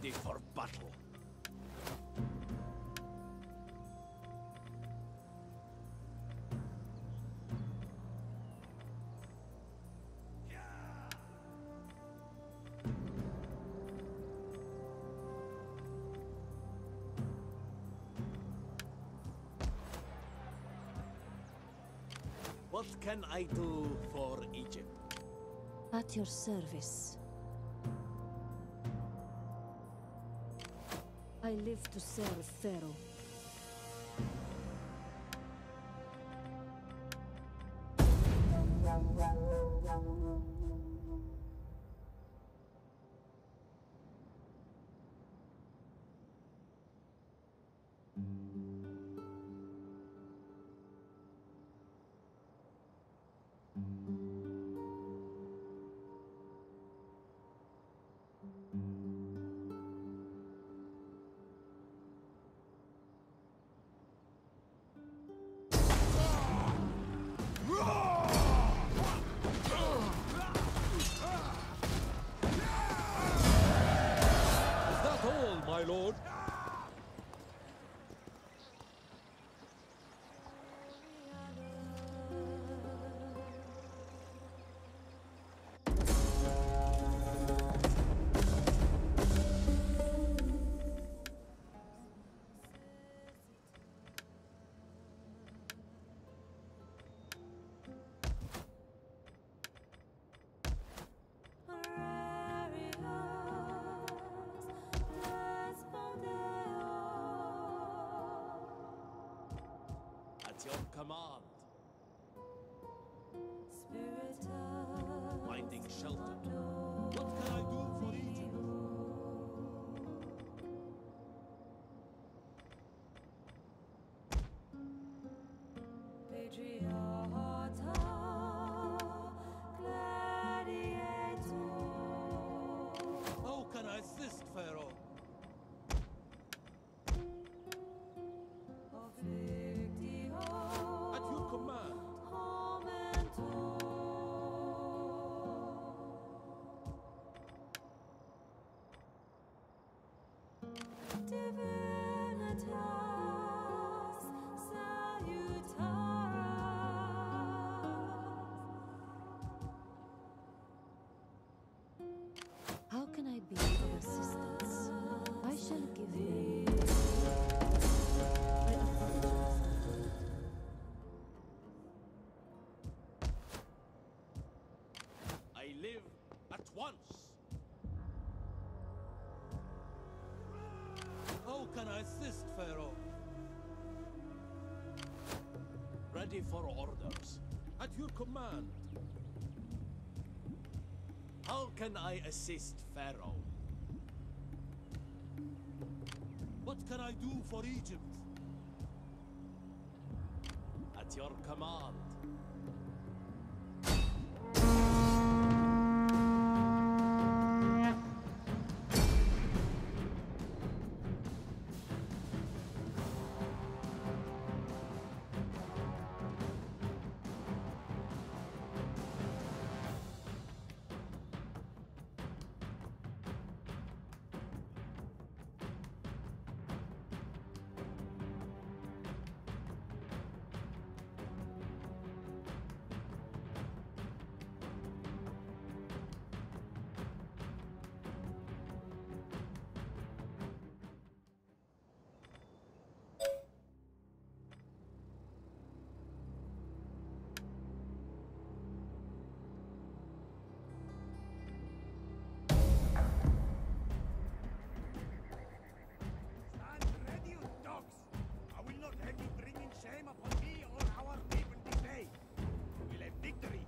ready for battle. What can I do for Egypt? At your service. I live to serve Pharaoh. Lord. Your command. Finding shelter. What can I do for Egypt? How can I assist Pharaoh? How can I be of assistance? I shall give you. I live at once. How can I assist Pharaoh? Ready for orders. At your command. How can I assist Pharaoh? What can I do for Egypt? At your command.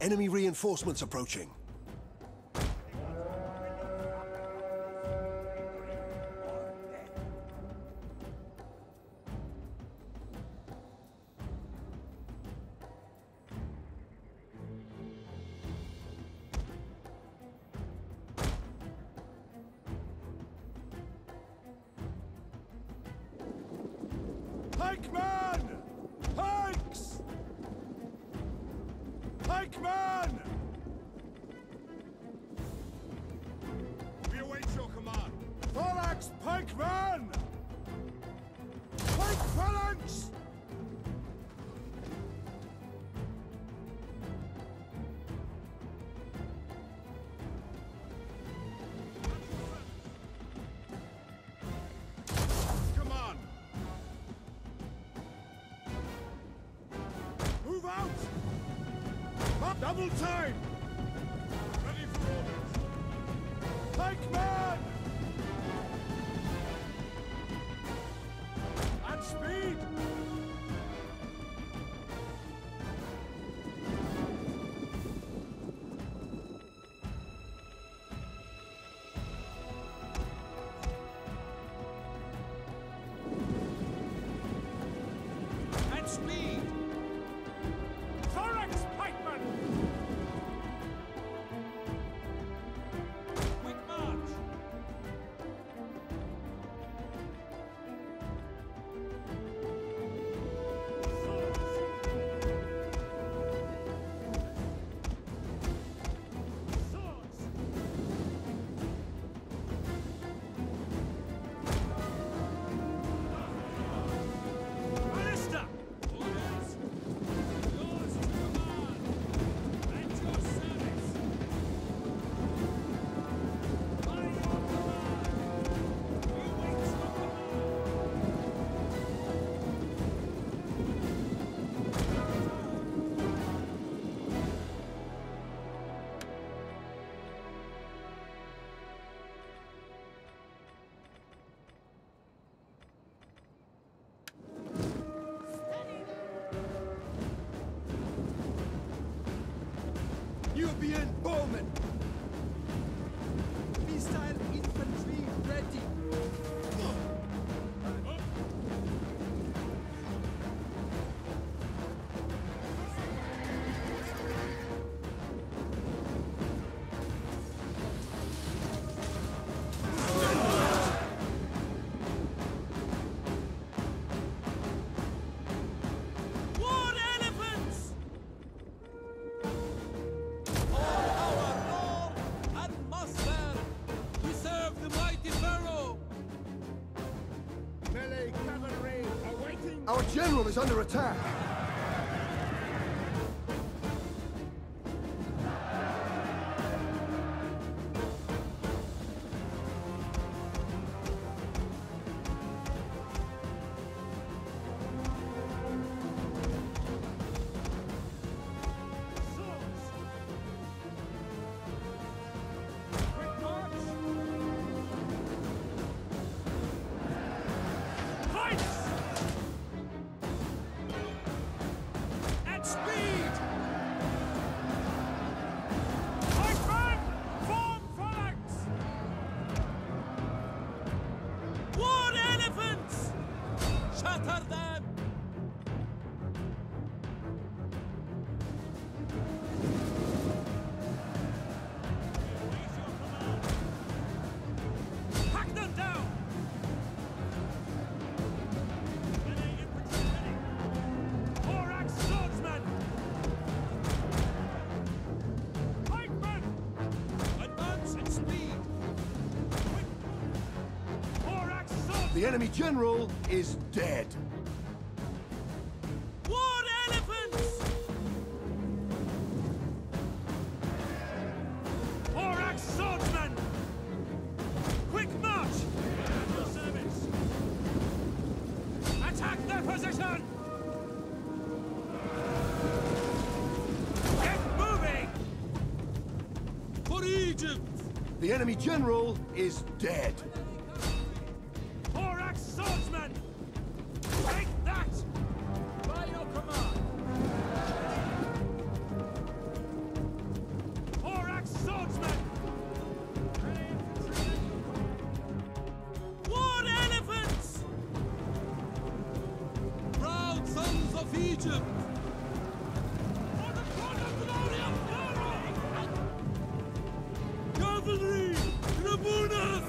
Enemy reinforcements approaching. Pikeman! Pikes! Pikeman! We await your command. Phalanx man! Take phalanx! Come on! Move out! Double time! Ready for orders! Take man! Speed! At speed! Thorax pikemen! Quick march! Nubian bowmen! Missile infantry ready! Our general is under attack! The enemy general is dead. War elephants! Thorax swordsmen! Quick march! At your service! Attack their position! Get moving! For Egypt! The enemy general is dead. Swordsman! Take that! By your command! Thorax swordsman! War elephants! Proud sons of Egypt! For the corner glory of glory! Cavalry! Drabunas!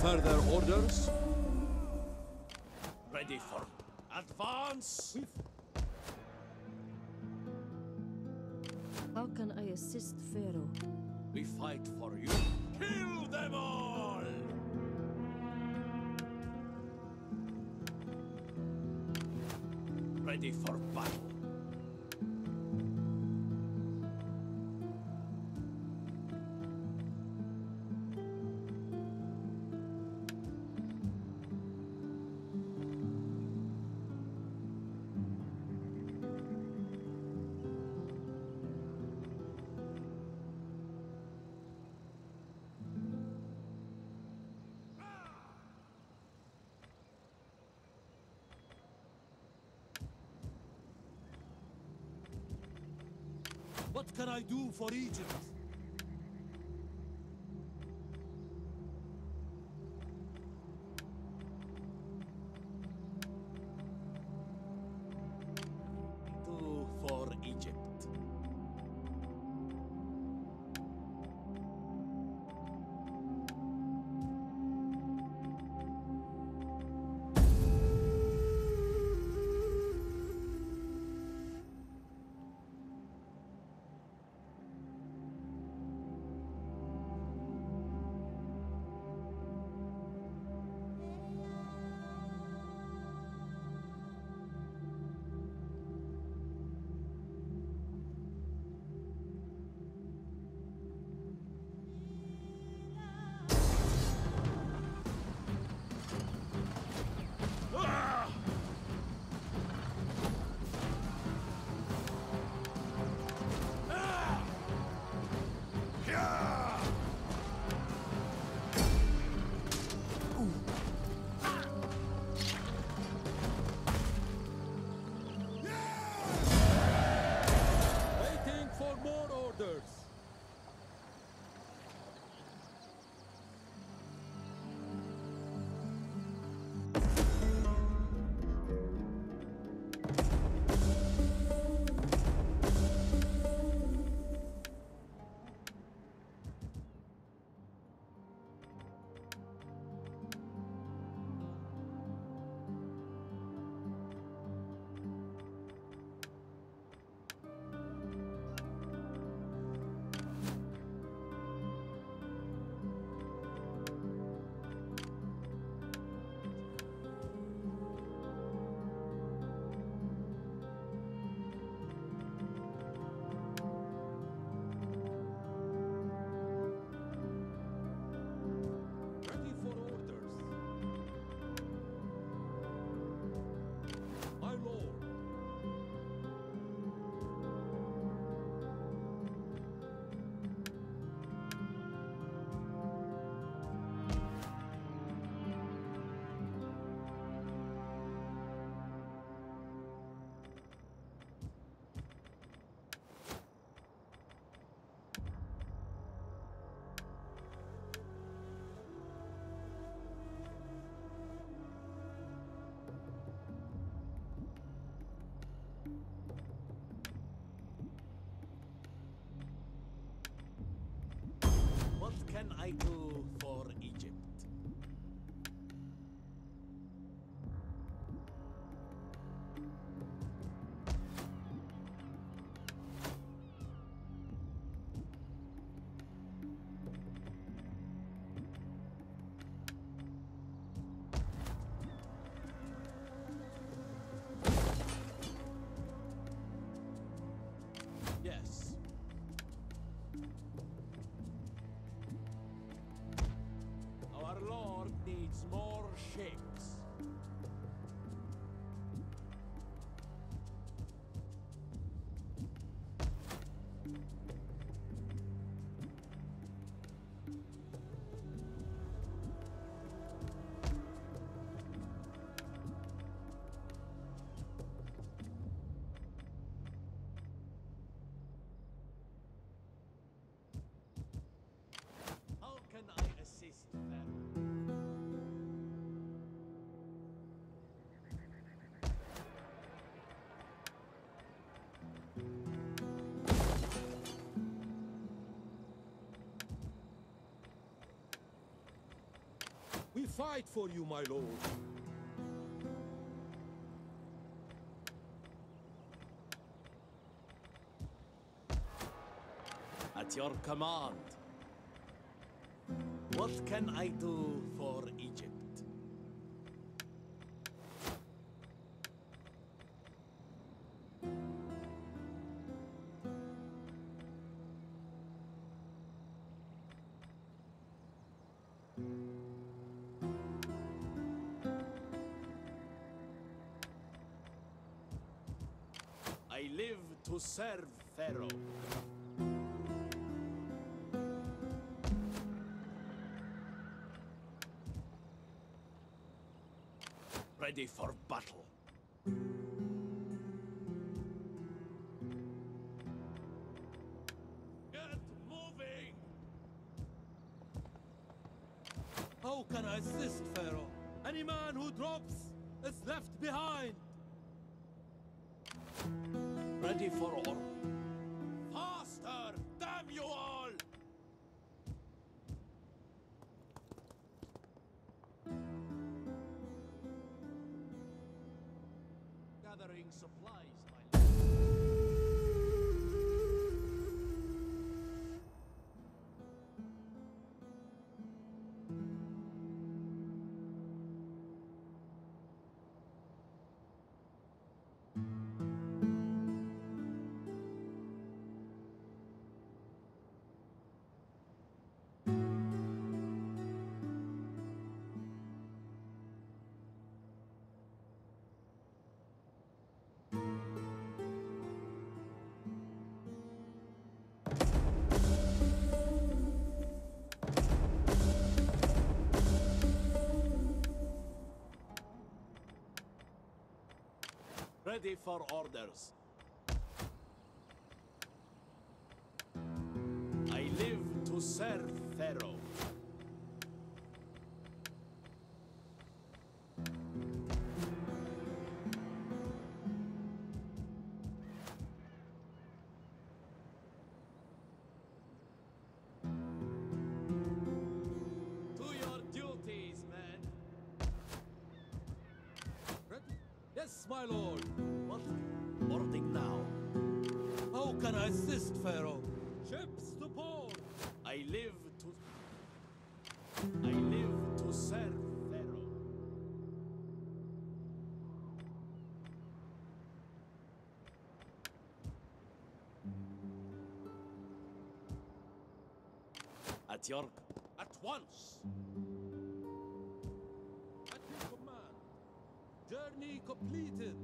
Further orders? Ready for advance! How can I assist Pharaoh? We fight for you. Kill them all! Ready for battle. What can I do for Egypt? Do for Egypt. What can I do for Egypt? Yes. shakes. Can I assist them? We fight for you, my lord. At your command. What can I do for Egypt? I live to serve Pharaoh. Ready for battle. Get moving! How can I assist, Pharaoh? Any man who drops is left behind. Ready for all. Faster! Damn you all! Gathering supplies, my ready for orders. I live to serve Pharaoh. To your duties, man. Ready? Yes, my lord. What? Boarding now. How can I assist, Pharaoh? Ships to port. I live to serve Pharaoh. At York. At once. Journey completed.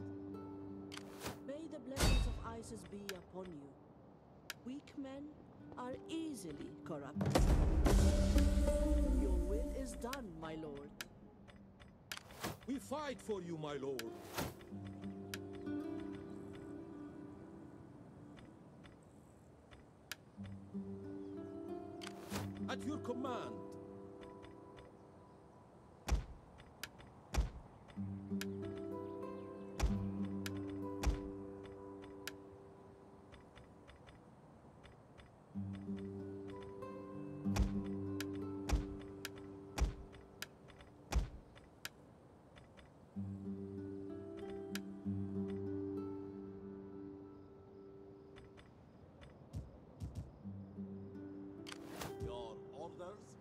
May the blessings of Isis be upon you. Weak men are easily corrupted. Your will is done, my lord. We fight for you, my lord. At your command.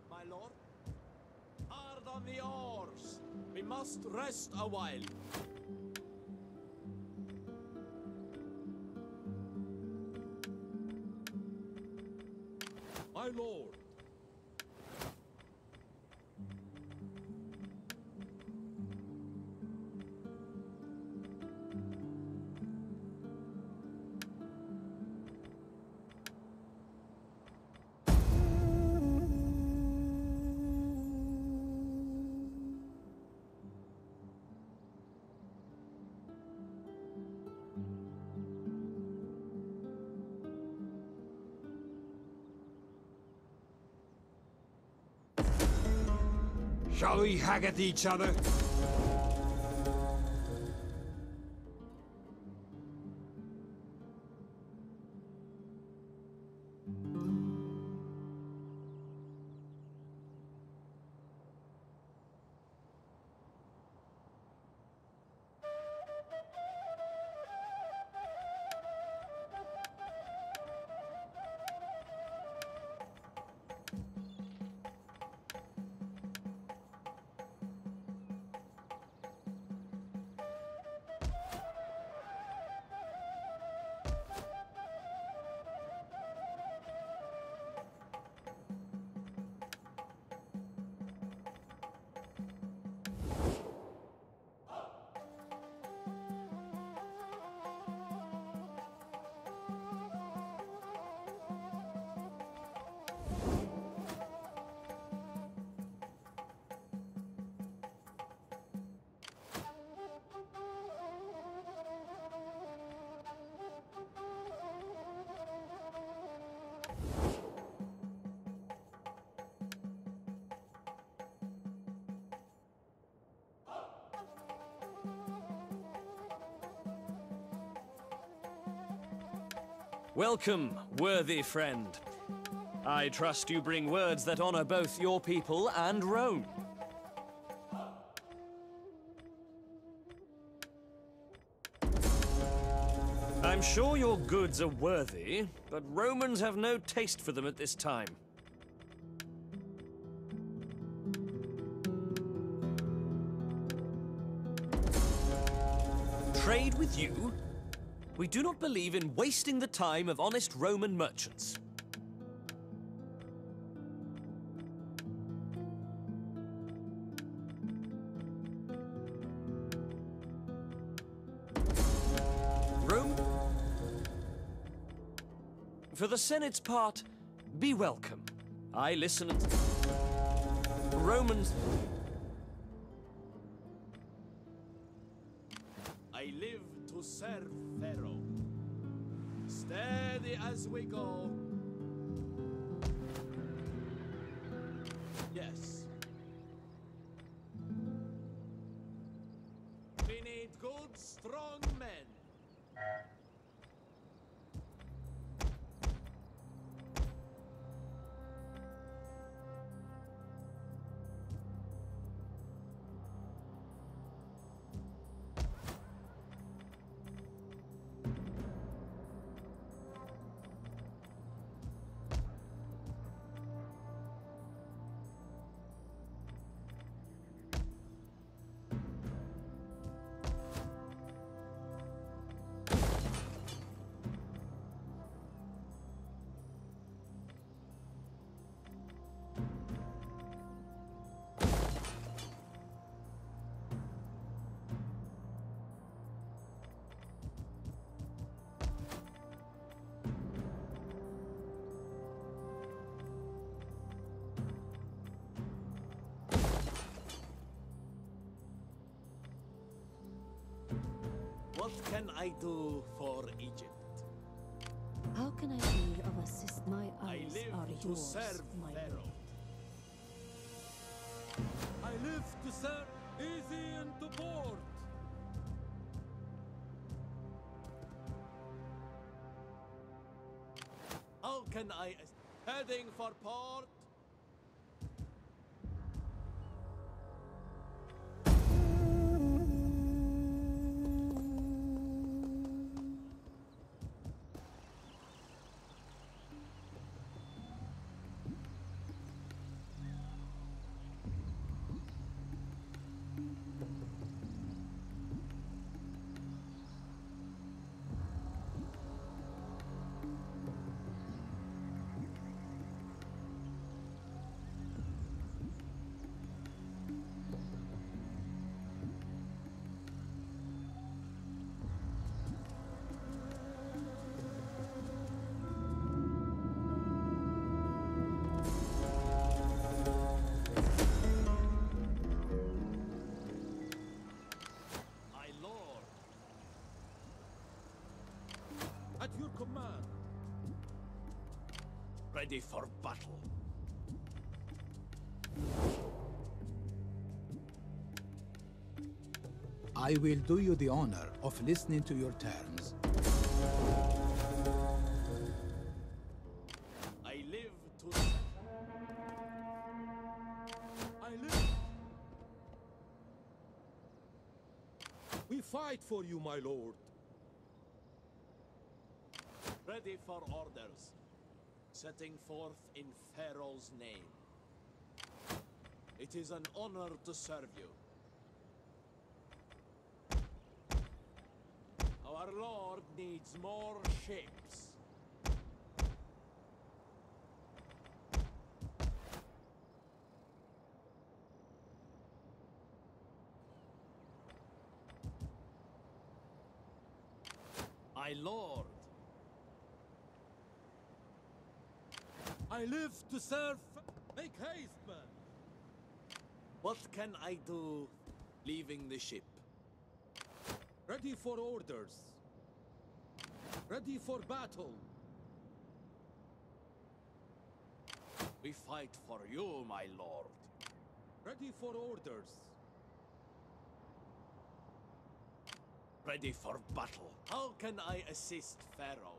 My lord, hard on the oars. We must rest a while. My lord. Shall we hag at each other? Welcome, worthy friend. I trust you bring words that honor both your people and Rome. I'm sure your goods are worthy, but Romans have no taste for them at this time. Trade with you? We do not believe in wasting the time of honest Roman merchants. Rome? For the Senate's part, be welcome. I listen and... Romans... I live to serve Pharaoh. Steady as we go. Yes. We need good, strong men. What can I do for Egypt? How can I be of assist? My eyes are yours, to serve my Pharaoh. I live to serve, easy and to port. How can I heading for port? At your command. Ready for battle. I will do you the honor of listening to your terms. I live. We fight for you, my lord. Ready for orders. Setting forth in Pharaoh's name. It is an honor to serve you. Our Lord needs more ships. My Lord, I live to serve. Make haste, man. What can I do leaving the ship? Ready for orders. Ready for battle. We fight for you, my lord. Ready for orders. Ready for battle. How can I assist Pharaoh?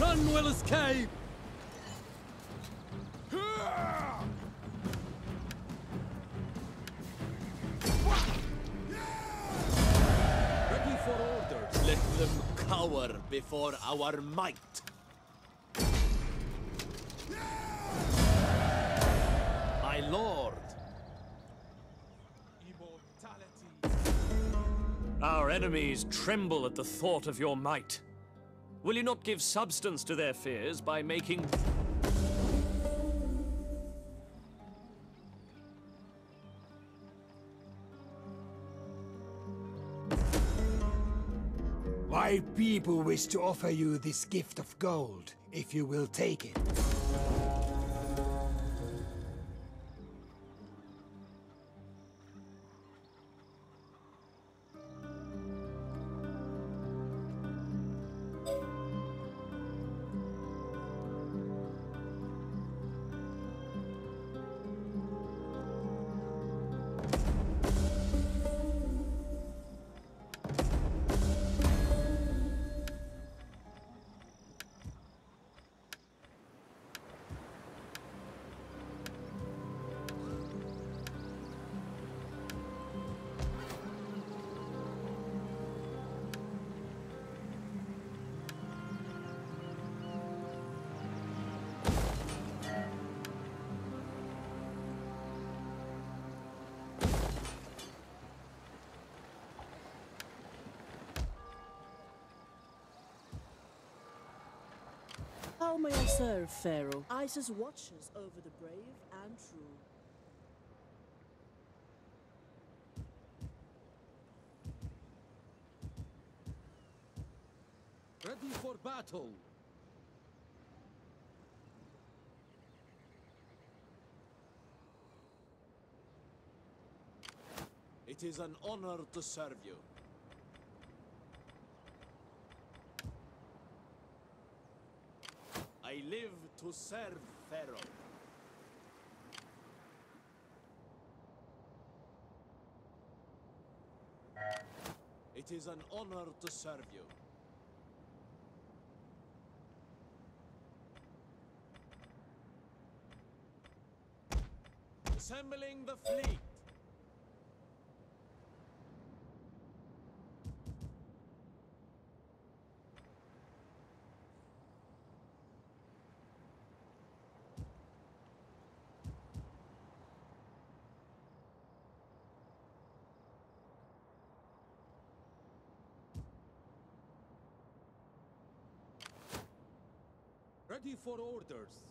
None will escape! Ready for orders. Let them cower before our might. My lord. Immortality. Our enemies tremble at the thought of your might. Will you not give substance to their fears by making... My people wish to offer you this gift of gold, if you will take it. How may I serve, Pharaoh? Isis watches over the brave and true. Ready for battle. It is an honor to serve you. I live to serve Pharaoh. It is an honor to serve you. Assembling the fleet. Ready for orders.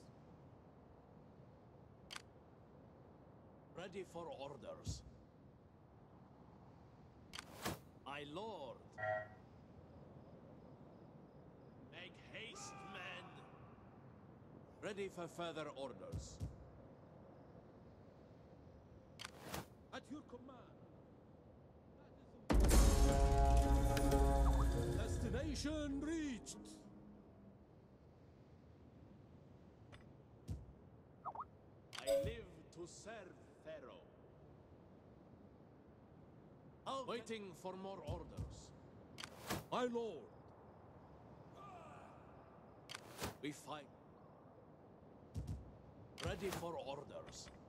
Ready for orders. My lord. Make haste, men. Ready for further orders. At your command. Destination reached. I live to serve Pharaoh. Out. Waiting for more orders. My lord. We fight. Ready for orders.